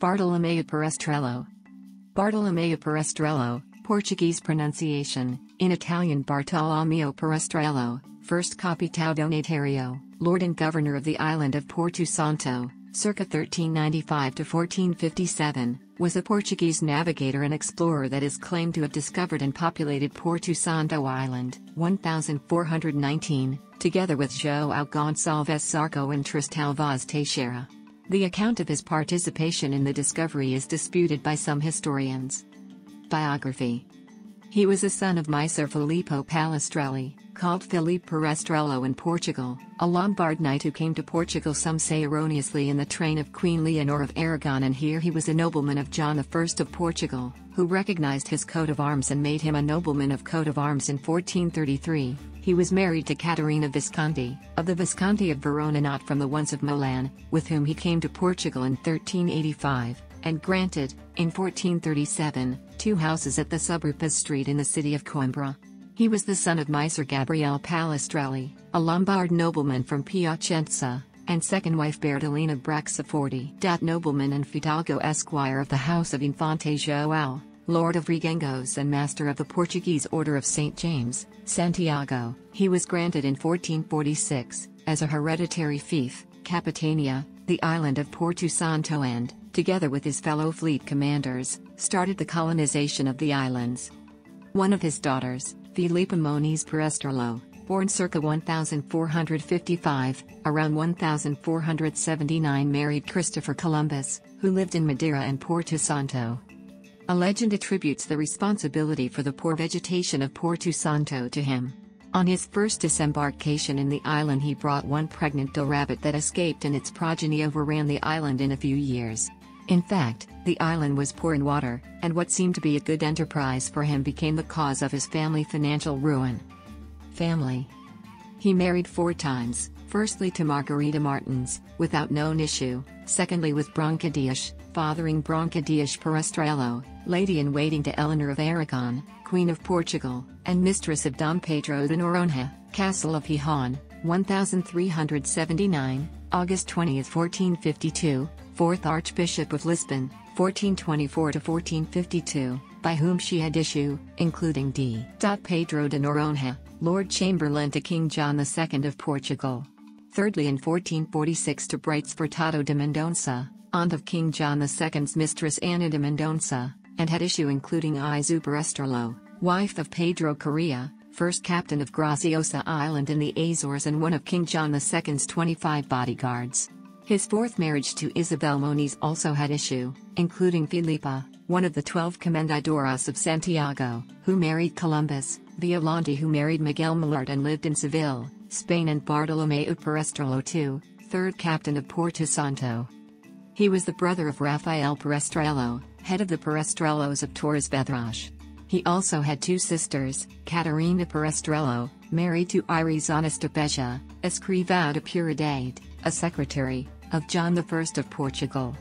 Bartolomeu Perestrello. Bartolomeu Perestrello, Portuguese pronunciation, in Italian Bartolomeo Perestrello, 1st Capitão Donatário, Lord and Governor of the island of Porto Santo, circa 1395 to 1457, was a Portuguese navigator and explorer that is claimed to have discovered and populated Porto Santo Island, 1419, together with João Gonçalves Zarco and Tristão Vaz Teixeira. The account of his participation in the discovery is disputed by some historians. Biography. He was a son of Messer Filippo Palestrelli, called Filipe Perestrello in Portugal, a Lombard knight who came to Portugal, some say erroneously, in the train of Queen Leonor of Aragon, and here he was a nobleman of John I of Portugal, who recognized his coat of arms and made him a nobleman of coat of arms in 1433. He was married to Caterina Visconti, of the Visconti of Verona, not from the ones of Milan, with whom he came to Portugal in 1385, and granted, in 1437, 2 houses at the Suburpas Street in the city of Coimbra. He was the son of Miser Gabriel Palestrelli, a Lombard nobleman from Piacenza, and second wife Bertolina Braxaforti, nobleman and fidalgo esquire of the house of Infante Joao, Lord of Regengos and Master of the Portuguese Order of St. James, Santiago. He was granted in 1446, as a hereditary fief, Capitania, the island of Porto Santo, and, together with his fellow fleet commanders, started the colonization of the islands. One of his daughters, Filipa Moniz Perestrelo, born circa 1455, around 1479 married Christopher Columbus, who lived in Madeira and Porto Santo. A legend attributes the responsibility for the poor vegetation of Porto Santo to him. On his first disembarkation in the island, he brought one pregnant doe rabbit that escaped, and its progeny overran the island in a few years. In fact, the island was poor in water, and what seemed to be a good enterprise for him became the cause of his family financial ruin. Family. He married 4 times, firstly to Margarida Martins, without known issue, secondly with Branca Dias, fathering Branca Dias Perestrello, lady-in-waiting to Eleanor of Aragon, Queen of Portugal, and mistress of Dom Pedro de Noronha, Castle of Gijon, 1379, August 20, 1452, 4th Archbishop of Lisbon, 1424 to 1452, by whom she had issue, including D. Pedro de Noronha, Lord Chamberlain to King John II of Portugal. Thirdly, in 1446 to Brightsfortado de Mendonça, aunt of King John II's mistress Ana de Mendoza, and had issue including Izu Perestrello, wife of Pedro Correa, 1st captain of Graciosa Island in the Azores and one of King John II's 25 bodyguards. His 4th marriage to Isabel Moniz also had issue, including Filipa, one of the 12 Comendadoras of Santiago, who married Columbus, Violante who married Miguel Malart and lived in Seville, Spain, and Bartolomeu Perestrello II, 3rd captain of Porto Santo. He was the brother of Rafael Perestrello, head of the Perestrellos of Torres Vedras. He also had 2 sisters, Caterina Perestrello, married to Irizana Stapeja, escrivão de Puridade, a secretary, of John I of Portugal,